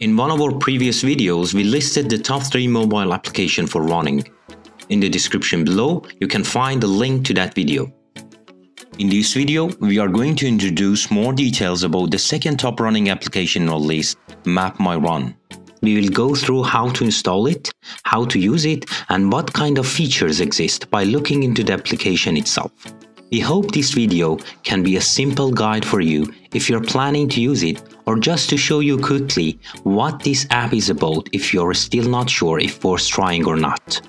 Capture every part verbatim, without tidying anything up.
In one of our previous videos, we listed the top three mobile applications for running. In the description below, you can find the link to that video. In this video, we are going to introduce more details about the second top running application in our list, MapMyRun. We will go through how to install it, how to use it, and what kind of features exist by looking into the application itself. We hope this video can be a simple guide for you if you're planning to use it, or just to show you quickly what this app is about if you're still not sure if worth trying or not.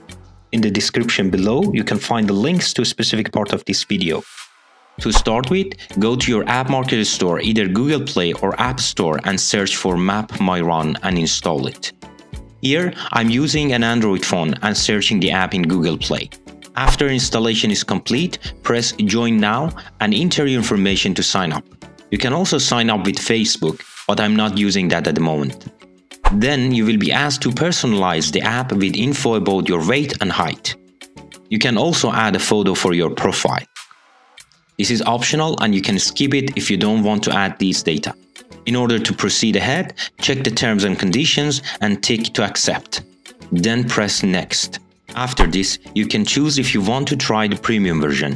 In the description below, you can find the links to a specific part of this video. To start with, go to your app market store, either Google Play or App Store, and search for MapMyRun and install it. Here, I'm using an Android phone and searching the app in Google Play. After installation is complete, press Join Now and enter your information to sign up. You can also sign up with Facebook, but I'm not using that at the moment. Then you will be asked to personalize the app with info about your weight and height. You can also add a photo for your profile. This is optional and you can skip it if you don't want to add these data. In order to proceed ahead, check the terms and conditions and tick to accept. Then press Next. After this, you can choose if you want to try the premium version.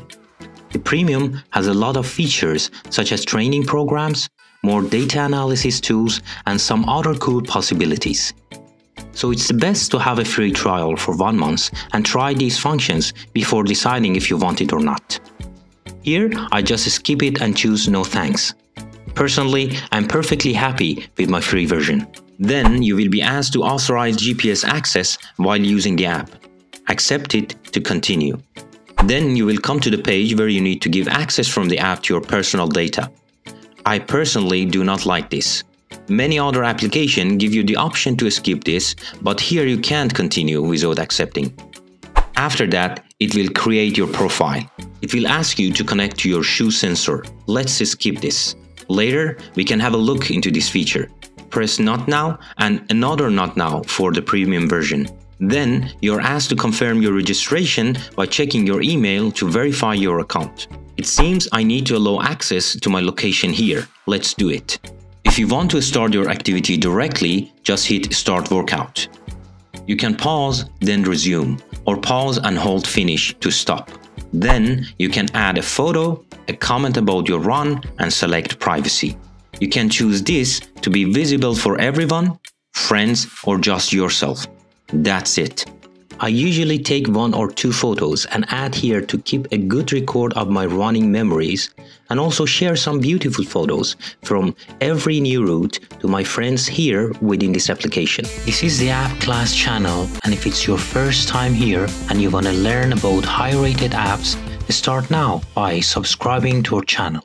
The premium has a lot of features such as training programs, more data analysis tools, and some other cool possibilities. So it's best to have a free trial for one month and try these functions before deciding if you want it or not. Here, I just skip it and choose no thanks. Personally, I'm perfectly happy with my free version. Then you will be asked to authorize G P S access while using the app. Accept it to continue. Then you will come to the page where you need to give access from the app to your personal data. I personally do not like this. Many other applications give you the option to skip this, but here you can't continue without accepting. After that, it will create your profile. It will ask you to connect to your shoe sensor. Let's skip this. Later, we can have a look into this feature. Press Not Now and another Not Now for the premium version. Then, you're asked to confirm your registration by checking your email to verify your account. It seems I need to allow access to my location here. Let's do it. If you want to start your activity directly, just hit Start Workout. You can pause, then resume, or pause and hold Finish to stop. Then, you can add a photo, a comment about your run, and select Privacy. You can choose this to be visible for everyone, friends, or just yourself. That's it. I usually take one or two photos and add here to keep a good record of my running memories, and also share some beautiful photos from every new route to my friends here within this application. This is the App Class channel, and if it's your first time here and you want to learn about high-rated apps, start now by subscribing to our channel.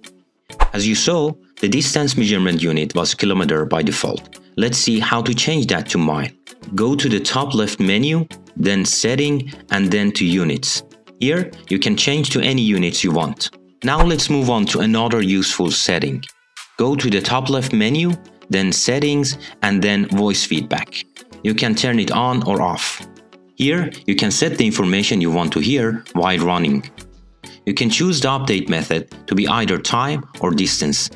As you saw, the distance measurement unit was kilometer by default. Let's see how to change that to mile. Go to the top left menu, then Setting, and then to Units. Here, you can change to any units you want. Now let's move on to another useful setting. Go to the top left menu, then Settings, and then Voice Feedback. You can turn it on or off. Here, you can set the information you want to hear while running. You can choose the update method to be either time or distance.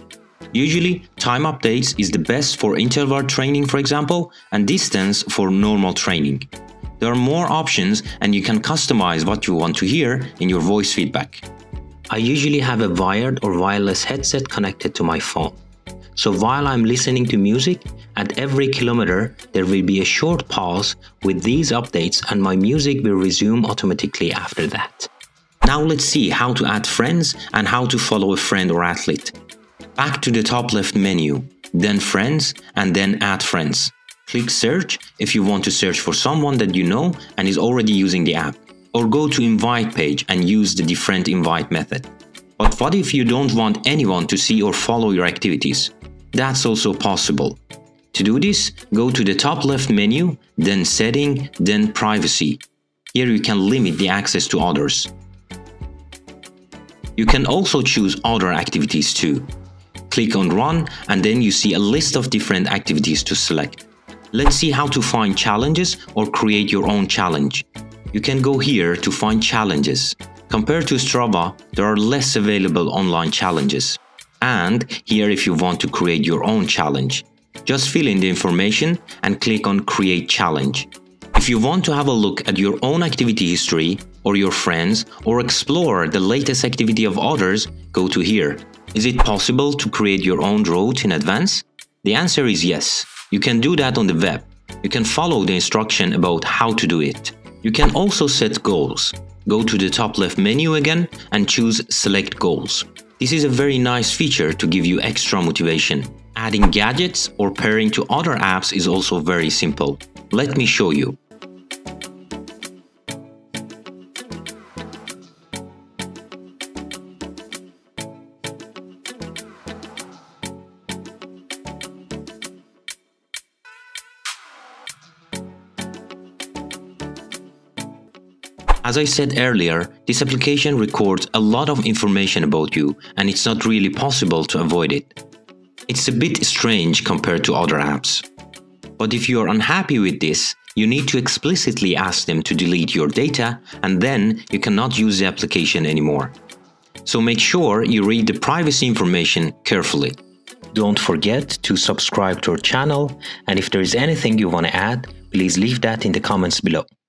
Usually, time updates is the best for interval training, for example, and distance for normal training. There are more options and you can customize what you want to hear in your voice feedback. I usually have a wired or wireless headset connected to my phone. So while I'm listening to music, at every kilometer there will be a short pause with these updates and my music will resume automatically after that. Now let's see how to add friends and how to follow a friend or athlete. Back to the top left menu, then Friends, and then Add Friends. Click Search if you want to search for someone that you know and is already using the app. Or go to Invite page and use the different invite method. But what if you don't want anyone to see or follow your activities? That's also possible. To do this, go to the top left menu, then Setting, then Privacy. Here you can limit the access to others. You can also choose other activities too. Click on Run and then you see a list of different activities to select. Let's see how to find challenges or create your own challenge. You can go here to find challenges. Compared to Strava, there are less available online challenges. And here if you want to create your own challenge. Just fill in the information and click on Create Challenge. If you want to have a look at your own activity history or your friends, or explore the latest activity of others, go to here. Is it possible to create your own route in advance? The answer is yes. You can do that on the web. You can follow the instruction about how to do it. You can also set goals. Go to the top left menu again and choose Select Goals. This is a very nice feature to give you extra motivation. Adding gadgets or pairing to other apps is also very simple. Let me show you. As I said earlier, this application records a lot of information about you, and it's not really possible to avoid it. It's a bit strange compared to other apps. But if you are unhappy with this, you need to explicitly ask them to delete your data, and then you cannot use the application anymore. So make sure you read the privacy information carefully. Don't forget to subscribe to our channel, and if there is anything you want to add, please leave that in the comments below.